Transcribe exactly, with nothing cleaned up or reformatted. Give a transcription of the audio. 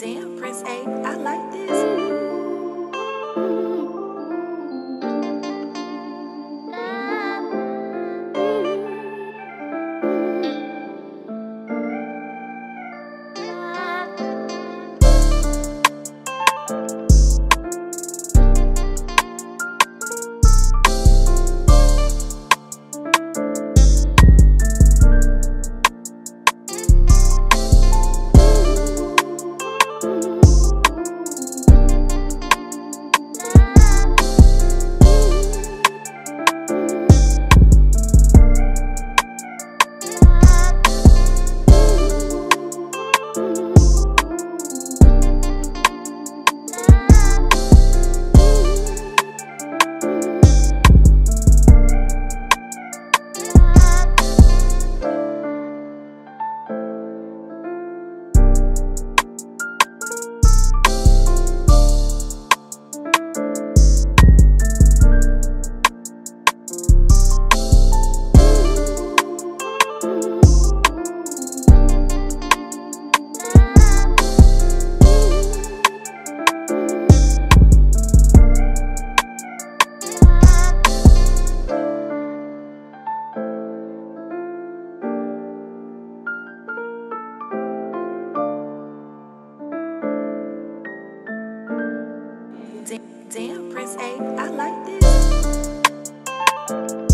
Damn, PrinceApe, I like this. Damn, PrinceApe, I like this.